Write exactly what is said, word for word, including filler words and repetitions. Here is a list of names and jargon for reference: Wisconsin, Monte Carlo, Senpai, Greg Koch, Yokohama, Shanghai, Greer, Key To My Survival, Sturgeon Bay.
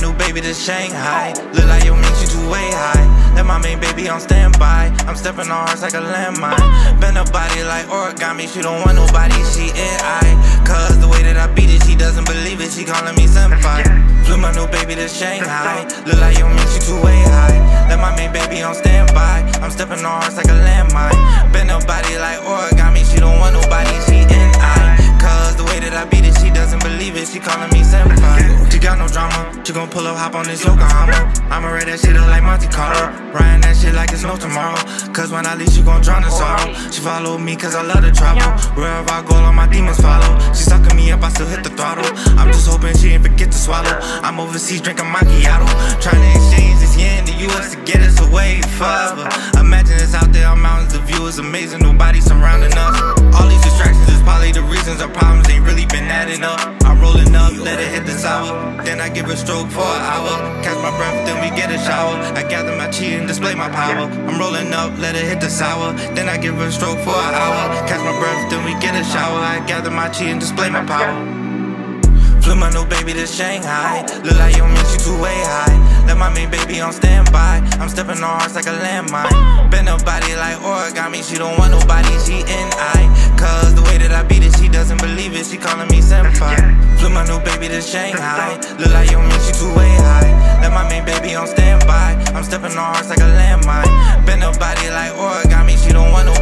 my new baby to Shanghai. Look like your mix, you too way high. Let my main baby on standby. I'm stepping on hearts like a landmine. Bend her body like origami. She don't want nobody, she and I. Cause the way that I beat it, she doesn't believe it. She calling me senpai. Flew my new baby to Shanghai. Look like your mix, you too way high. Let my main baby on standby. I'm stepping on hearts like a landmine. Bend her body like origami. She don't want nobody, she and I. Cause the way that I beat it, she doesn't believe it. She calling me senpai. She got no drama. She gon' pull up, hop on this Yokohama. I'ma ride that shit up like Monte Carlo. Riding that shit like it's no tomorrow. Cause when I leave, she gon' drown in sorrow. She follow me cause I love the travel. Wherever I go, all my demons follow. She sucking me up, I still hit the throttle. I'm just hoping she ain't forget to swallow. I'm overseas drinking macchiato. Trying to exchange this yen in the U S to get us away forever. Imagine it's out there on mountains. The view is amazing, nobody surrounding us. All these distractions is probably the reasons our problems ain't really been adding up. I'm rolling up, let it hit the sour. Then I give a stroke for an hour. Catch my breath, then we get a shower. I gather my chi and display my power. I'm rolling up, let it hit the sour. Then I give a stroke for an hour. Catch my breath, then we get a shower. I gather my chi and display my power. Flew my new baby to Shanghai. Look like your mix, you too way high. Let my main baby on standby. I'm stepping on hearts like a landmine. Bend her body like origami. She don't want nobody, she and I. Cause the way that I beat it, she doesn't believe it. She calling me senpai. Flew my new baby to Shanghai. Look like your mix, you too way high. Let my main baby on standby. I'm stepping on hearts like a landmine. Bend her body like origami. She don't want nobody.